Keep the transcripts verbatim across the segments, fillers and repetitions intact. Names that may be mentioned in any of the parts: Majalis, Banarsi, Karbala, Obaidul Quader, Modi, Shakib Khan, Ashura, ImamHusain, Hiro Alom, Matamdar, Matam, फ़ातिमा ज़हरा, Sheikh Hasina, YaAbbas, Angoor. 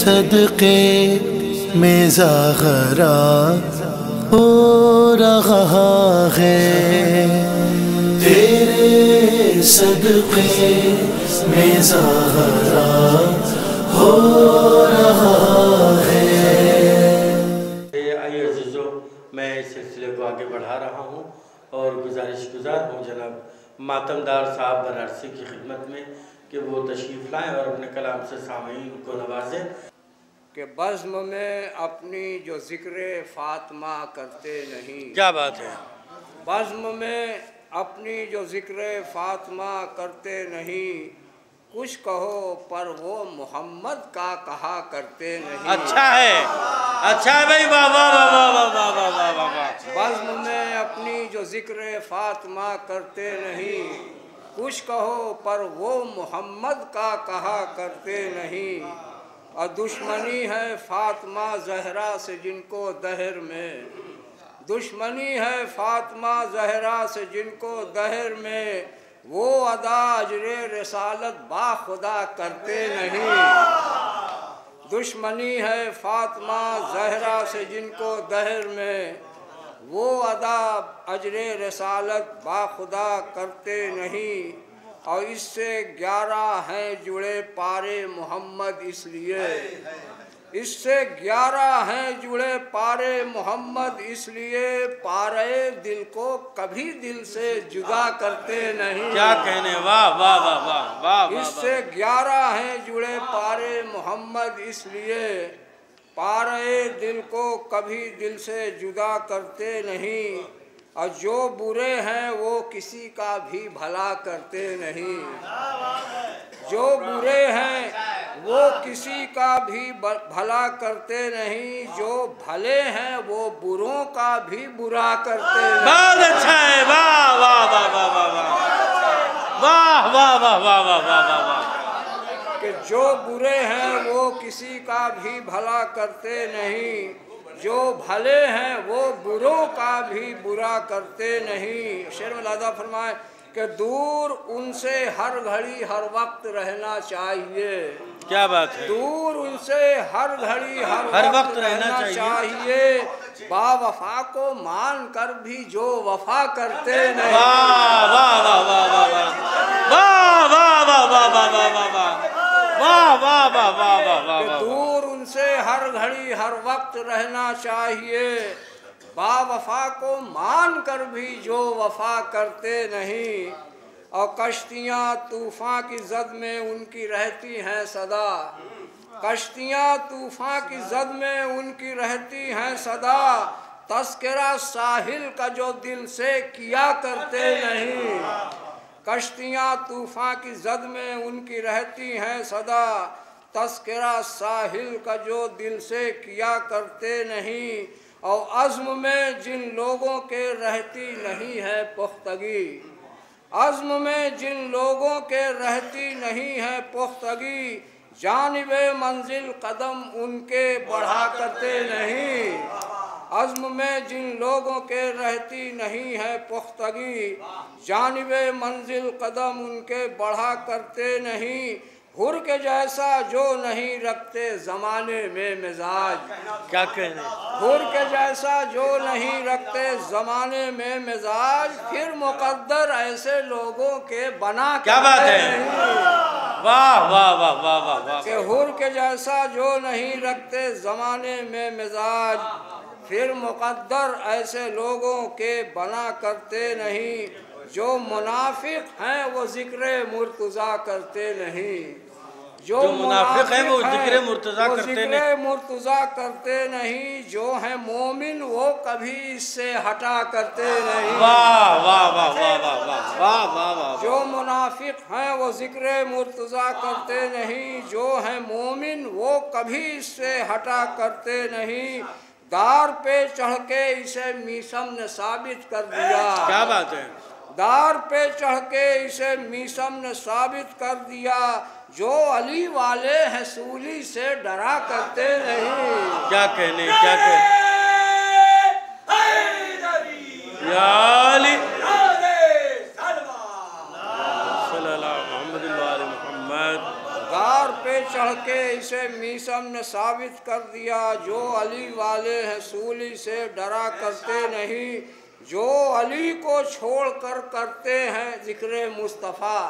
सदके में ज़ख़रा हो रहा है, तेरे सदके में ज़ख़रा हो रहा है। आइए अज़ीज़ों, मैं इस सिलसिले को आगे बढ़ा रहा हूँ और गुजारिश गुजार हूँ जनाब मातमदार साहब बनारसी की खिदमत में कि वो तशरीफ़ लाएँ और अपने कलाम से सामीन को नवाजें। कि बज़्म में अपनी जो ज़िक्र फ़ातिमा करते नहीं, क्या बात है, बज़्म में अपनी जो ज़िक्र फ़ातिमा करते नहीं, कुछ कहो पर वो मोहम्मद का कहा करते नहीं। अच्छा है, अच्छा है भाई, वाह वाह वाह वाह वाह वाह वाह। बज़्म में अपनी जो ज़िक्र फ़ातिमा करते नहीं, कुछ कहो पर वो मोहम्मद का कहा करते नहीं, और दुश्मनी है फ़ातिमा ज़हरा से जिनको दहर में, दुश्मनी है फ़ातिमा ज़हरा से जिनको दहर में, वो अदा अजरे रसालत बाखुदा करते नहीं। दुश्मनी है फ़ातिमा ज़हरा से जिनको दहर में, वो अदा अजरे रसालत बाखुदा करते नहीं, और इससे ग्यारह हैं जुड़े पारे मोहम्मद इसलिए, इससे ग्यारह हैं जुड़े पारे मोहम्मद इसलिए, पारे दिल को कभी दिल से जुदा करते नहीं। क्या कहने, वाह वाह वाह वाह वाह। इससे ग्यारह हैं जुड़े पारे मोहम्मद इसलिए, पारे दिल को कभी दिल से जुदा करते नहीं, और जो बुरे हैं वो किसी का भी भला करते नहीं। जो बुरे हैं वो किसी का भी भला करते नहीं, जो भले हैं वो बुरों का भी बुरा करते नहीं। बहुत अच्छा है, वाह वाह वाह वाह वाह वाह वाह वाह वाह वाह वाह। कि जो बुरे हैं वो किसी का भी भला करते नहीं, जो भले हैं वो बुरों का भी बुरा करते नहीं। शेर में लादा फरमाए कि दूर उनसे हर घड़ी हर वक्त रहना चाहिए। क्या बात है, दूर उनसे हर घड़ी हर, हर वक्त, वक्त रहना चाहिए, बावफा को मान कर भी जो वफा करते नहीं। वाह वाह वाह वाह वाह वाह वाह वाह वाह वाह वाह वाह वाह वाह वाह वाह वाह। दूर उनसे हर घड़ी हर वक्त रहना चाहिए, बावफा को मान कर भी जो वफा करते नहीं, और कश्तियाँ तूफ़ान की जद में उनकी रहती हैं सदा, कश्तियाँ तूफ़ान की जद में उनकी रहती हैं सदा, तस्करा साहिल का जो दिल से किया करते नहीं। कश्तियाँ तूफ़ान की जद में उनकी रहती हैं सदा, तस्करा साहिल का जो दिल से किया करते नहीं, और अज़्म में जिन लोगों के रहती नहीं है पुख्तगी, अज़्म में जिन लोगों के रहती नहीं है पुख्तगी, जानिबे मंजिल कदम उनके बढ़ा करते नहीं। अज़्म में जिन लोगों के रहती नहीं है पुख्तगी, जानिबे मंजिल कदम उनके बढ़ा करते नहीं, हुर के जैसा जो नहीं रखते ज़माने में मिजाज। क्या कहने, हुर के जैसा जो नहीं रखते ज़माने में मिजाज, फिर मुकद्दर ऐसे लोगों के बना। क्या बात है, वाह वाह वाह वाह वाह वाह। के हुर के जैसा जो नहीं रखते ज़माने में मिजाज, फिर मुकद्दर ऐसे लोगों के बना करते नहीं, जो मुनाफिक हैं वो जिक्र मुर्तज़ा करते नहीं। जो, जो मुनाफिक हैं वो जिक्र मुर्तज़ा करते नहीं, मुर्तज़ा करते नहीं, जो हैं मोमिन वो कभी इससे हटा करते नहीं। वाह वाह वाह वाह वाह वाह वाह वाह। जो मुनाफिक हैं वो जिक्र मुर्तज़ा करते नहीं, जो हैं मोमिन वो कभी इससे हटा करते नहीं, दार पे चढ़ के इसे मीसम ने साबित कर दिया। क्या बात है, दार पे चढ़ के इसे मीसम ने साबित कर दिया, जो अली वाले हसूली से डरा करते नहीं। क्या कहने, क्या कहने, या अली दार पे पे चढ़ के इसे मीसम ने साबित कर दिया। जो अली वाले हैं सूली से डरा करते नहीं, जो अली को छोड़ कर करते हैं जिक्र मुस्तफ़ा,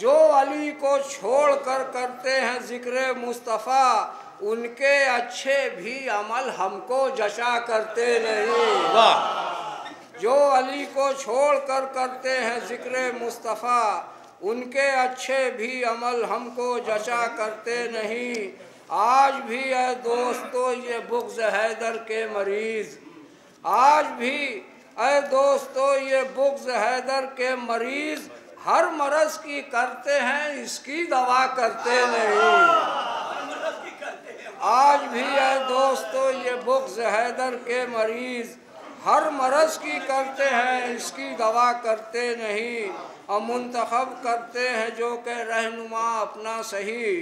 जो अली को छोड़ कर करते हैं जिक्र मुस्तफ़ा, उनके अच्छे भी अमल हमको जशा करते नहीं। वाह। जो अली को छोड़ कर करते हैं जिक्र मुस्तफ़ा, उनके अच्छे भी अमल हमको जशा करते नहीं। आज भी है दोस्तों ये बुग़्ज़ हैदर के मरीज़, आज भी है दोस्तों ये बुग़्ज़ हैदर के मरीज़, हर मरज़ की करते हैं इसकी दवा करते नहीं। आज भी है दोस्तों ये बुग़्ज़ हैदर के मरीज़, हर मरज़ की करते हैं इसकी दवा करते नहीं। और मुंतखब करते हैं जो के रहनुमा अपना सही,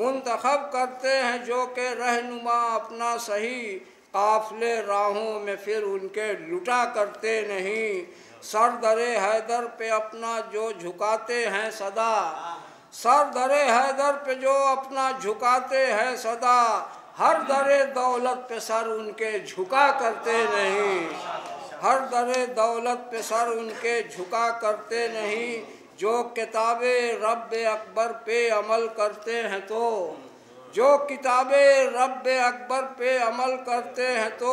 मुंतखब करते हैं जो के रहनुमा अपना सही, काफ़िले राहों में फिर उनके लुटा करते नहीं। सर दरे हैदर पे अपना जो झुकाते हैं सदा, सर दरे हैदर पे जो अपना झुकाते हैं सदा, हर दरे दौलत पे सर उनके झुका करते नहीं। हर दरे दौलत पे सर उनके झुका करते नहीं। जो किताब रब अकबर पे अमल करते हैं तो, जो किताब रब अकबर पे अमल करते हैं तो,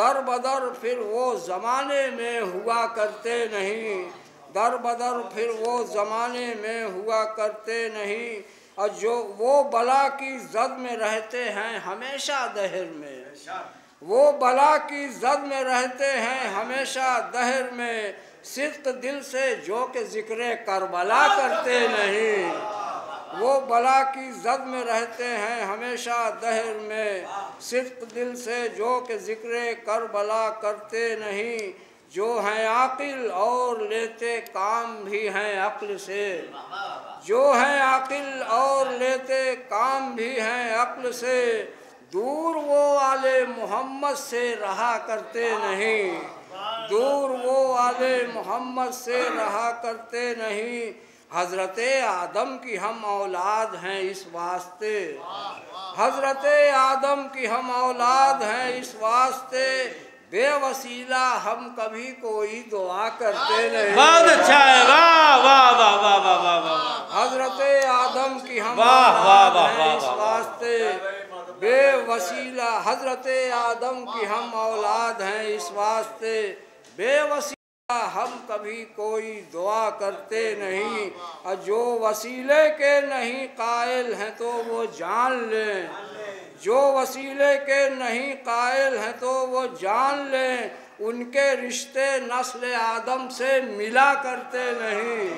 दर बदर फिर वो ज़माने में हुआ करते नहीं, दर बदर फिर वो ज़माने में हुआ करते नहीं। और जो वो बला की जद में रहते हैं हमेशा दहर में, वो बला की जद में रहते हैं हमेशा दहर में, सिद्क़ दिल से जो के जिक्र करबला करते नहीं। वो बला की जद में रहते हैं हमेशा दहर में, सिद्क़ दिल से जो के जिक्र करबला करते नहीं। जो हैं आकिल और लेते काम भी हैं अक्ल से, जो हैं आकिल और लेते काम भी हैं अक्ल से, दूर वो आले मोहम्मद से रहा करते नहीं, दूर वो आले मोहम्मद से रहा करते नहीं। हज़रत आदम की हम औलाद हैं इस वास्ते, हज़रत आदम की हम औलाद हैं इस वास्ते, बेवसीला हम कभी कोई दुआ करते नहीं। बहुत अच्छा है, वाह वाह वाह वाह वाह वाह। हज़रत आदम की हम औलाद हैं इस वास्ते, बेवसीला हज़रत आदम की हम औलाद हैं इस वास्ते, बेवसीला हम कभी कोई दुआ करते नहीं। और जो वसीले के नहीं कायल हैं तो वो जान लें, जो वसीले के नहीं कायल हैं तो वो जान लें, उनके रिश्ते नस्ल आदम से मिला करते नहीं,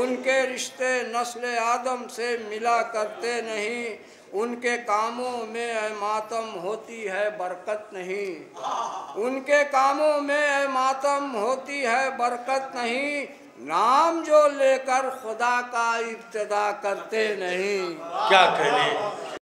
उनके रिश्ते नस्ल आदम से मिला करते नहीं। उनके कामों में मातम होती है बरकत नहीं, उनके कामों में मातम होती है बरकत नहीं, नाम जो लेकर खुदा का इब्तिदा करते नहीं। क्या करें।